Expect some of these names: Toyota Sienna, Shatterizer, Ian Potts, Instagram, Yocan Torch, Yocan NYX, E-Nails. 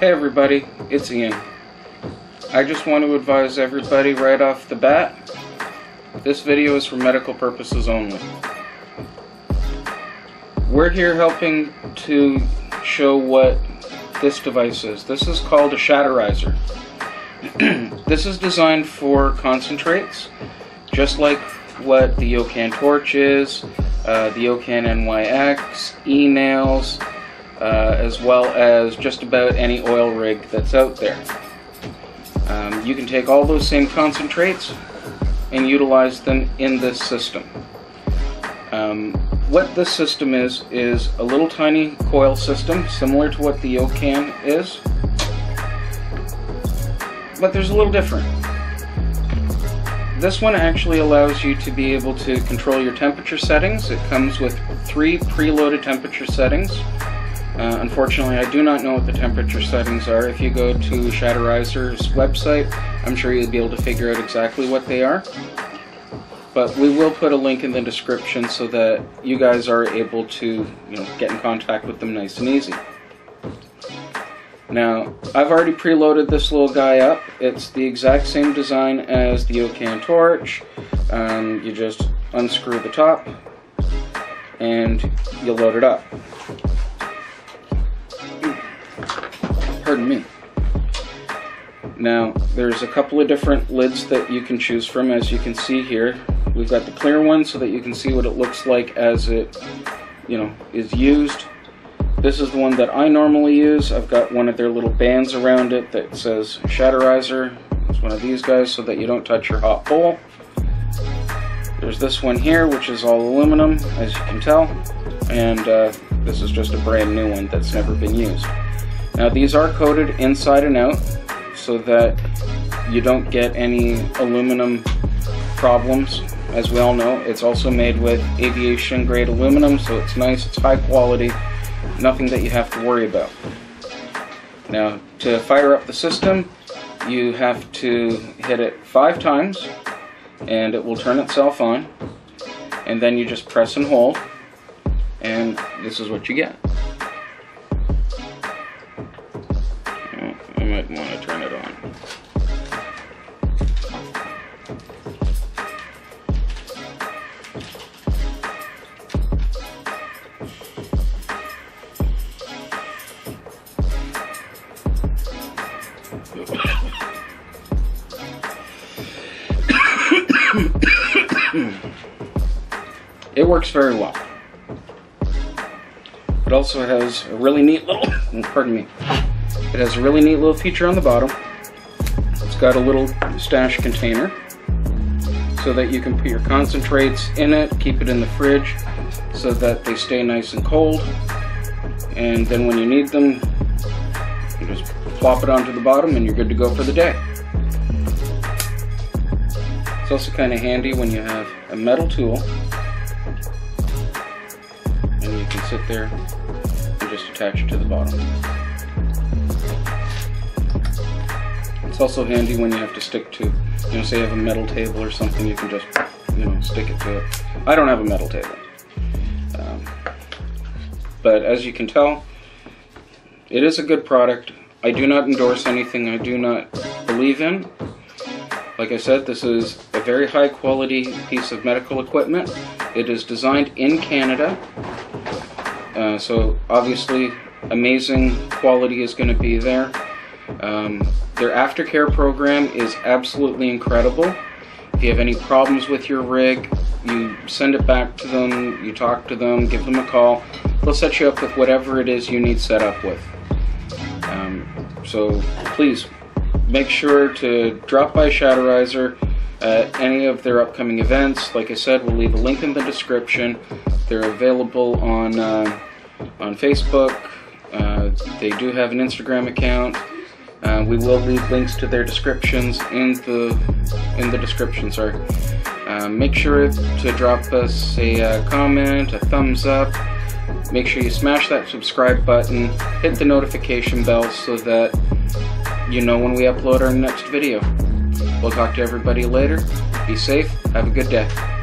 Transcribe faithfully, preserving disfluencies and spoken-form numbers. Hey everybody, it's Ian. I just want to advise everybody right off the bat, this video is for medical purposes only. We're here helping to show what this device is. This is called a Shatterizer. This is designed for concentrates, just like what the Yocan Torch is, uh, the Yocan N Y X, E-Nails, Uh, as well as just about any oil rig that's out there. Um, you can take all those same concentrates and utilize them in this system. Um, what this system is, is a little tiny coil system similar to what the Yocan is, but there's a little different. This one actually allows you to be able to control your temperature settings. It comes with three preloaded temperature settings. Uh, unfortunately, I do not know what the temperature settings are. If you go to Shatterizer's website, I'm sure you'll be able to figure out exactly what they are. But we will put a link in the description so that you guys are able to, you know, get in contact with them nice and easy. Now, I've already preloaded this little guy up. It's the exact same design as the Yocan Torch. Um, you just unscrew the top and you load it up. Pardon me. Now, there's a couple of different lids that you can choose from, as you can see here. We've got the clear one so that you can see what it looks like as it, you know, is used. This is the one that I normally use. I've got one of their little bands around it that says Shatterizer. It's one of these guys so that you don't touch your hot bowl. There's this one here, which is all aluminum, as you can tell. And uh, this is just a brand new one that's never been used. Now, these are coated inside and out so that you don't get any aluminum problems. As we all know, it's also made with aviation grade aluminum, so it's nice, it's high quality, nothing that you have to worry about. Now, to fire up the system, you have to hit it five times and it will turn itself on, and then you just press and hold, and this is what you get. Might want to turn it on. It works very well. It also has a really neat little, pardon me, It has a really neat little feature on the bottom. It's got a little stash container so that you can put your concentrates in it, keep it in the fridge so that they stay nice and cold. And then when you need them, you just plop it onto the bottom and you're good to go for the day. It's also kind of handy when you have a metal tool and you can sit there and just attach it to the bottom. It's also handy when you have to stick to, you know, say you have a metal table or something, you can just, you know, stick it to it. I don't have a metal table. Um, but as you can tell, it is a good product. I do not endorse anything I do not believe in. Like I said, this is a very high quality piece of medical equipment. It is designed in Canada. Uh, so obviously amazing quality is going to be there. Um, Their aftercare program is absolutely incredible. If you have any problems with your rig, you send it back to them, you talk to them, give them a call. They'll set you up with whatever it is you need set up with. Um, so please make sure to drop by Shatterizer at any of their upcoming events. Like I said, we'll leave a link in the description. They're available on, uh, on Facebook. Uh, they do have an Instagram account. Uh, we will leave links to their descriptions in the in the description. Sorry. Uh, make sure to drop us a uh, comment, a thumbs up. Make sure you smash that subscribe button. Hit the notification bell so that you know when we upload our next video. We'll talk to everybody later. Be safe. Have a good day.